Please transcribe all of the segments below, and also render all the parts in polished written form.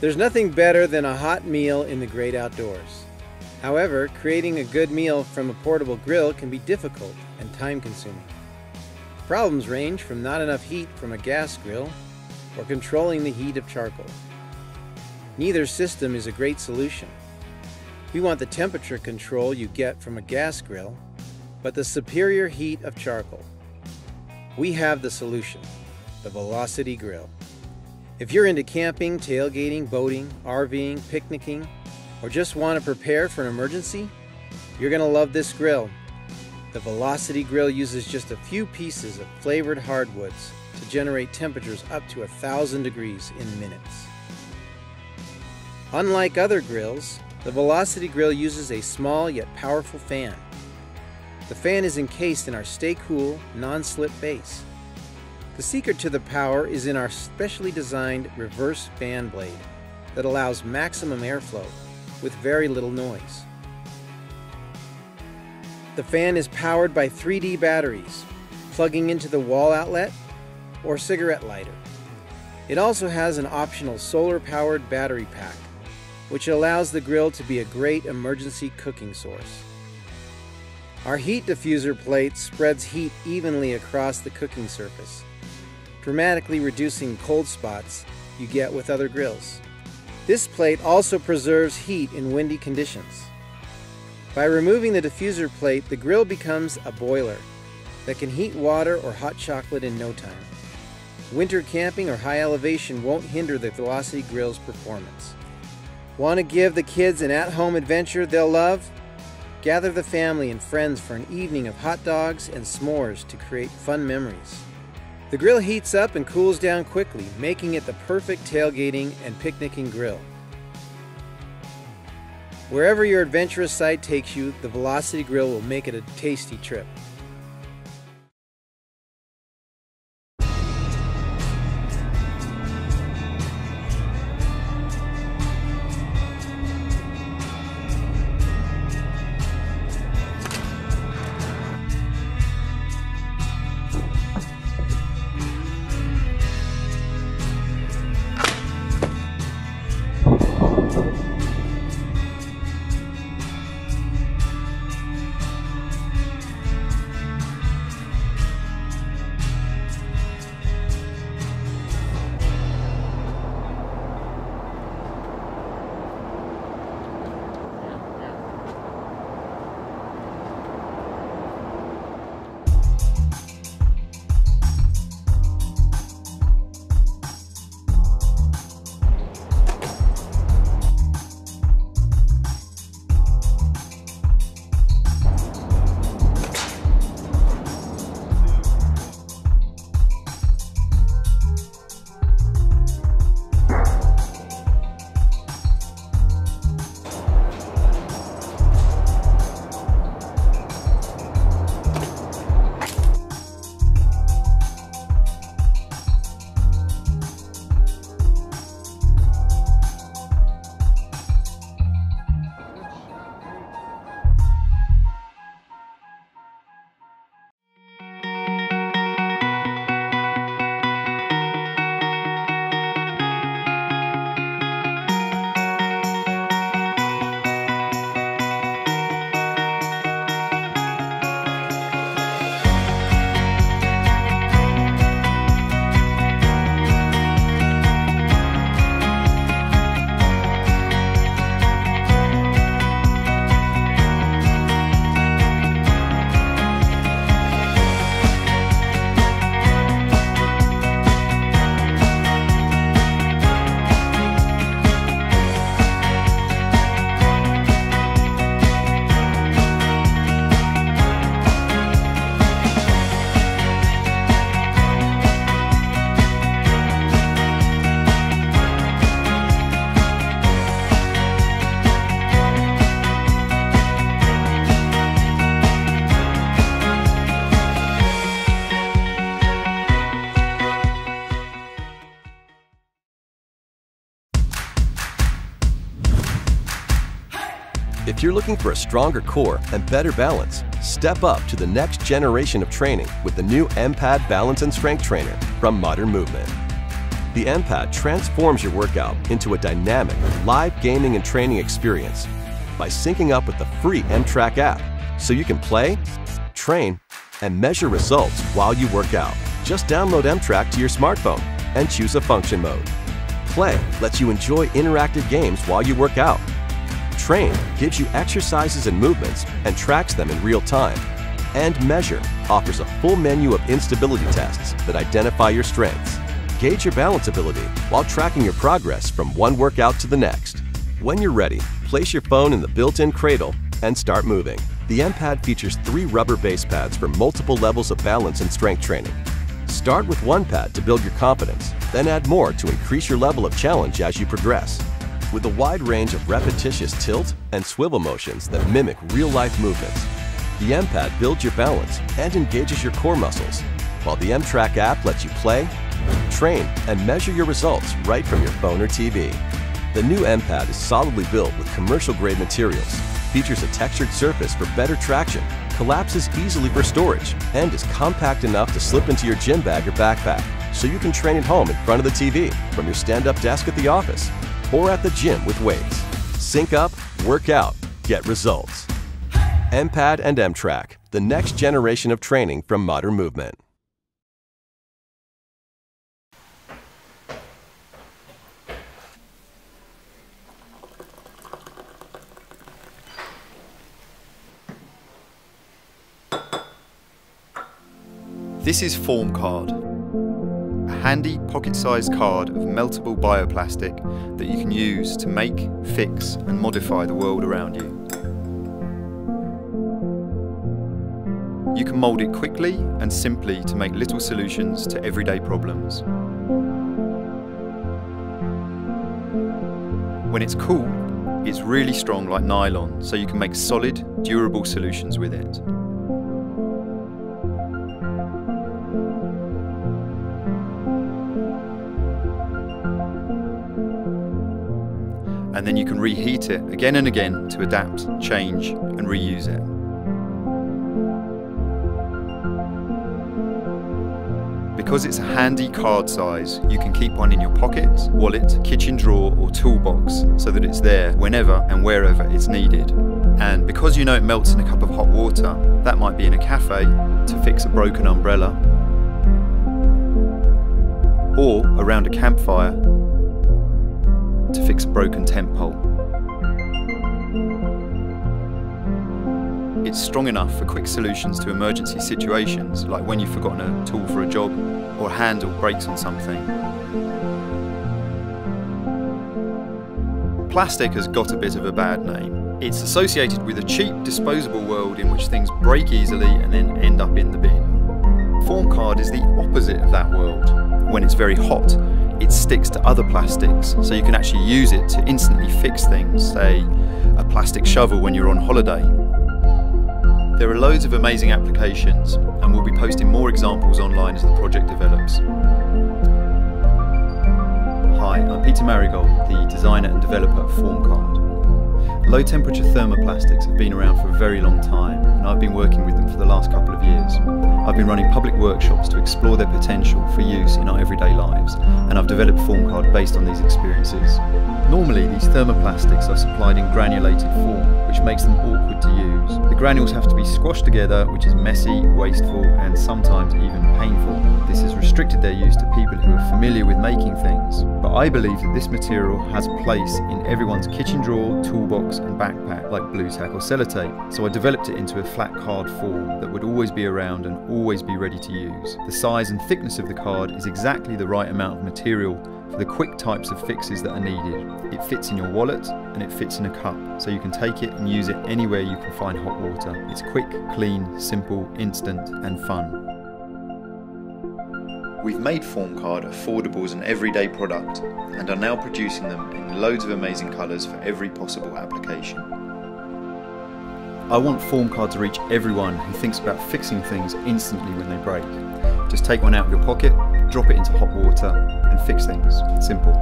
There's nothing better than a hot meal in the great outdoors. However, creating a good meal from a portable grill can be difficult and time-consuming. Problems range from not enough heat from a gas grill or controlling the heat of charcoal. Neither system is a great solution. We want the temperature control you get from a gas grill, but the superior heat of charcoal. We have the solution, the Velocity Grill. If you're into camping, tailgating, boating, RVing, picnicking, or just want to prepare for an emergency, you're going to love this grill. The Velocity Grill uses just a few pieces of flavored hardwoods to generate temperatures up to 1,000 degrees in minutes. Unlike other grills, the Velocity Grill uses a small yet powerful fan. The fan is encased in our Stay Cool, non-slip base. The secret to the power is in our specially designed reverse fan blade that allows maximum airflow with very little noise. The fan is powered by 3D batteries, plugging into the wall outlet or cigarette lighter. It also has an optional solar-powered battery pack, which allows the grill to be a great emergency cooking source. Our heat diffuser plate spreads heat evenly across the cooking surface, dramatically reducing cold spots you get with other grills. This plate also preserves heat in windy conditions. By removing the diffuser plate, the grill becomes a boiler that can heat water or hot chocolate in no time. Winter camping or high elevation won't hinder the Velocity Grill's performance. Want to give the kids an at-home adventure they'll love? Gather the family and friends for an evening of hot dogs and s'mores to create fun memories. The grill heats up and cools down quickly, making it the perfect tailgating and picnicking grill. Wherever your adventurous side takes you, the Velocity Grill will make it a tasty trip. If you're looking for a stronger core and better balance, step up to the next generation of training with the new M-Pad Balance and Strength Trainer from Modern Movement. The M-Pad transforms your workout into a dynamic, live gaming and training experience by syncing up with the free M-Track app, so you can play, train, and measure results while you work out. Just download M-Track to your smartphone and choose a function mode. Play lets you enjoy interactive games while you work out. Train gives you exercises and movements and tracks them in real time. And Measure offers a full menu of instability tests that identify your strengths. Gauge your balance ability while tracking your progress from one workout to the next. When you're ready, place your phone in the built-in cradle and start moving. The M-Pad features 3 rubber base pads for multiple levels of balance and strength training. Start with one pad to build your confidence, then add more to increase your level of challenge as you progress. With a wide range of repetitious tilt and swivel motions that mimic real-life movements, the M-Pad builds your balance and engages your core muscles, while the M-Track app lets you play, train, and measure your results right from your phone or TV. The new M-Pad is solidly built with commercial-grade materials, features a textured surface for better traction, collapses easily for storage, and is compact enough to slip into your gym bag or backpack, so you can train at home in front of the TV, from your stand-up desk at the office, or at the gym with weights. Sync up, work out, get results. M-Pad and M-Track, the next generation of training from Modern Movement. This is FormCard, a handy pocket-sized card of meltable bioplastic that you can use to make, fix and modify the world around you. You can mould it quickly and simply to make little solutions to everyday problems. When it's cool, it's really strong like nylon, so you can make solid, durable solutions with it. And then you can reheat it again and again to adapt, change and reuse it. Because it's a handy card size, you can keep one in your pocket, wallet, kitchen drawer or toolbox so that it's there whenever and wherever it's needed. And because you know it melts in a cup of hot water, that might be in a cafe to fix a broken umbrella, or around a campfire to fix a broken tent pole. It's strong enough for quick solutions to emergency situations, like when you've forgotten a tool for a job or a handle breaks on something. Plastic has got a bit of a bad name. It's associated with a cheap, disposable world in which things break easily and then end up in the bin. FormCard is the opposite of that world. When it's very hot, it sticks to other plastics, so you can actually use it to instantly fix things, say a plastic shovel when you're on holiday. There are loads of amazing applications, and we'll be posting more examples online as the project develops. Hi, I'm Peter Marigold, the designer and developer of FormCard. Low temperature thermoplastics have been around for a very long time, and I've been working with them for the last couple of years. I've been running public workshops to explore their potential for use in our everyday lives, and I've developed FormCard based on these experiences. Normally these thermoplastics are supplied in granulated form, which makes them awkward to use. The granules have to be squashed together, which is messy, wasteful and sometimes even painful. This has restricted their use to people who are familiar with making things, but I believe that this material has a place in everyone's kitchen drawer, toolbox and backpack, like blue tack or sellotape, so I developed it into a flat card form that would always be around and always be ready to use. The size and thickness of the card is exactly the right amount of material for the quick types of fixes that are needed. It fits in your wallet and it fits in a cup, so you can take it and use it anywhere you can find hot water. It's quick, clean, simple, instant and fun. We've made FormCard affordable as an everyday product and are now producing them in loads of amazing colours for every possible application. I want FormCard to reach everyone who thinks about fixing things instantly when they break. Just take one out of your pocket, drop it into hot water and fix things. Simple.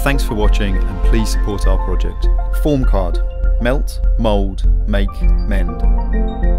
Thanks for watching and please support our project. FormCard. Melt, mould, make, mend.